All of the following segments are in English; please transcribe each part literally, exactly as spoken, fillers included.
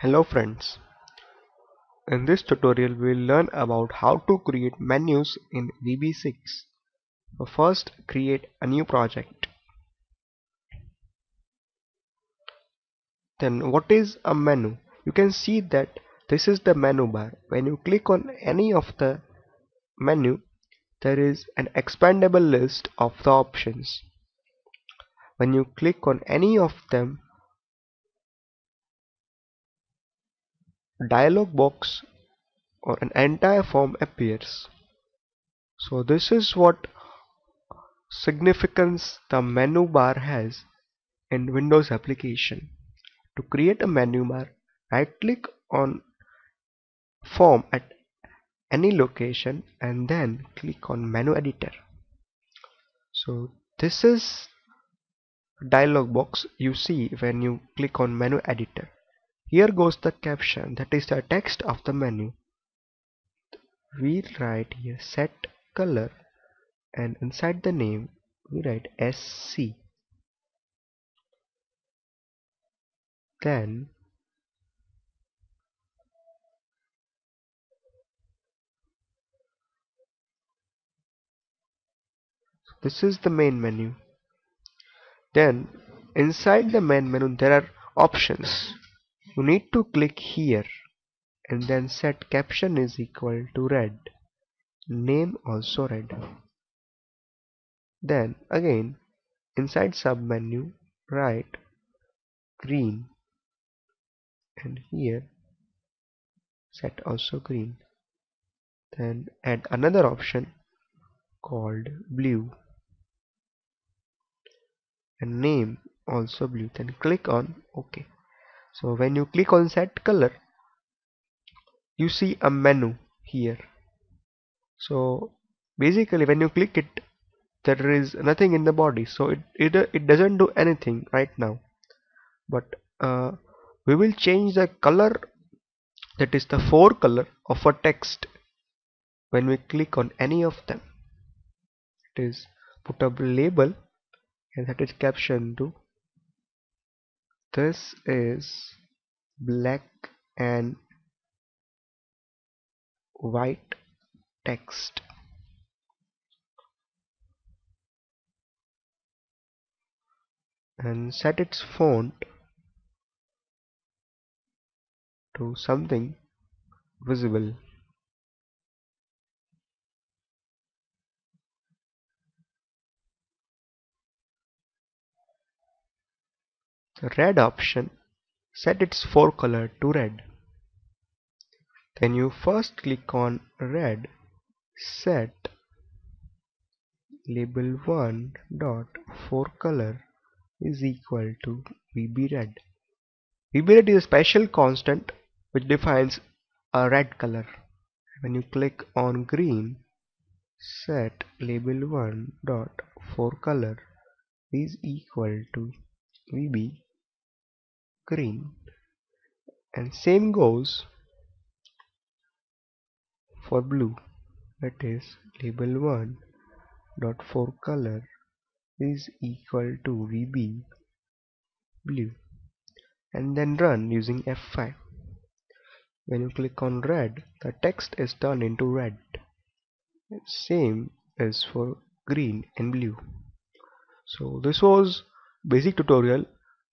Hello friends, in this tutorial we will learn about how to create menus in V B six. First, create a new project. Then what is a menu? You can see that this is the menu bar. When you click on any of the menu, there is an expandable list of the options. When you click on any of them, dialog box or an entire form appears. So this is what significance the menu bar has in Windows application. To create a menu bar, right click on form at any location and then click on menu editor. So this is dialog box you see when you click on menu editor. Here goes the caption, that is the text of the menu. We write here set color and inside the name we write S C. Then this is the main menu. Then inside the main menu there are options. You need to click here and then set caption is equal to red, name also red. Then again inside submenu write green and here set also green. Then add another option called blue and name also blue. Then click on OK. So when you click on set color, you see a menu here. So basically when you click it, there is nothing in the body, so it either it doesn't do anything right now, but uh, we will change the color, that is the four color of a text when we click on any of them. It is put up label and that is caption to this is black and white text. And set its font to something visible. The red option, set its fore color to red. Then you first click on red, set label one dot fore color is equal to V B red. V B red is a special constant which defines a red color. When you click on green, set label one dot fore color is equal to V B green. And same goes for blue, that is label one dot for color is equal to V B blue. And then run using F five. When you click on red, the text is turned into red. Same is for green and blue. So this was basic tutorial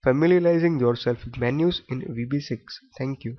familiarizing yourself with menus in V B six. Thank you.